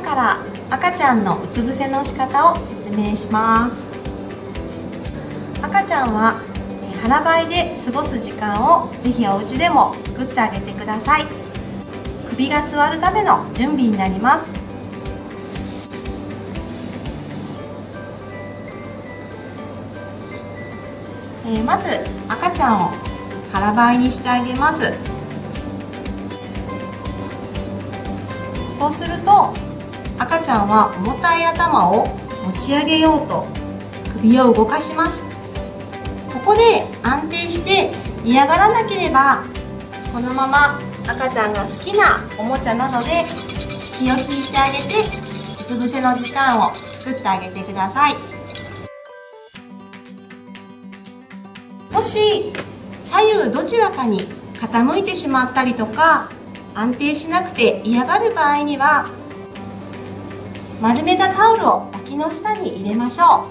今から赤ちゃんのうつ伏せの仕方を説明します。赤ちゃんは腹ばいで過ごす時間をぜひお家でも作ってあげてください。首が座るための準備になります。まず赤ちゃんを腹ばいにしてあげます。そうすると赤ちゃんは重たい頭を持ち上げようと首を動かします。ここで安定して嫌がらなければこのまま赤ちゃんが好きなおもちゃなので気を引いてあげてうつ伏せの時間を作ってあげてください。もし左右どちらかに傾いてしまったりとか安定しなくて嫌がる場合には丸めたタオルを脇の下に入れましょう。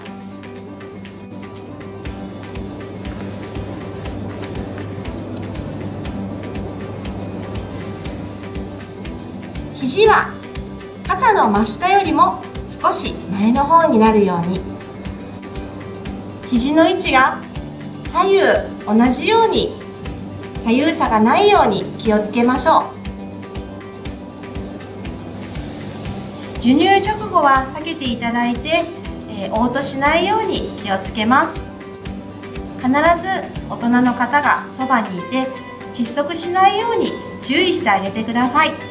肘は肩の真下よりも少し前の方になるように、肘の位置が左右同じように左右差がないように気をつけましょう。授乳直後は避けていただいて、嘔吐しないように気をつけます。必ず大人の方がそばにいて窒息しないように注意してあげてください。